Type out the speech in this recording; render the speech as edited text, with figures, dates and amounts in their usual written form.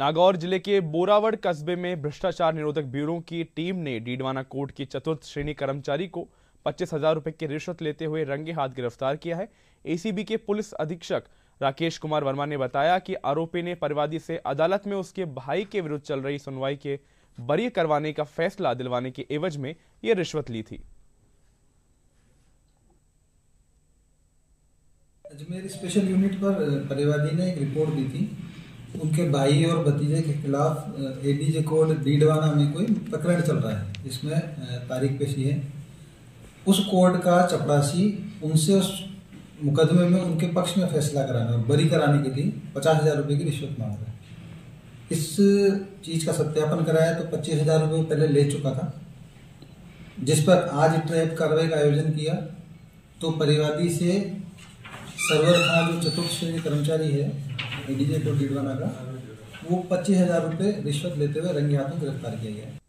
नागौर जिले के बोरावड़ कस्बे में भ्रष्टाचार निरोधक ब्यूरो की टीम ने डीडवाना कोर्ट के चतुर्थ श्रेणी कर्मचारी को 25,000 रुपए की रिश्वत लेते हुए रंगे हाथ गिरफ्तार किया है। एसीबी के पुलिस अधीक्षक राकेश कुमार वर्मा ने बताया कि आरोपी ने परिवादी से अदालत में उसके भाई के विरुद्ध चल रही सुनवाई के बरी करवाने का फैसला दिलवाने के एवज में ये रिश्वत ली थी। अजमेर स्पेशल यूनिट पर परिवादी ने एक रिपोर्ट दी थी, उनके भाई और भतीजे के खिलाफ एडीजे कोर्ट डीडवाना में कोई प्रकरण चल रहा है, इसमें तारीख पेशी है। उस कोर्ट का चपरासी उनसे उस मुकदमे में उनके पक्ष में फैसला कराना, बरी कराने के लिए 50,000 रुपये की रिश्वत मांग रहा है। इस चीज़ का सत्यापन कराया तो 25,000 रुपये पहले ले चुका था, जिस पर आज ट्रैप कार्रवाई का आयोजन किया तो परिवादी से सर्वर खान जो चतुर्थ श्रेणी कर्मचारी है एडीजे को डीडवाना का, वो 25,000 रुपये रिश्वत लेते हुए रंगे हाथों गिरफ्तार किया गया।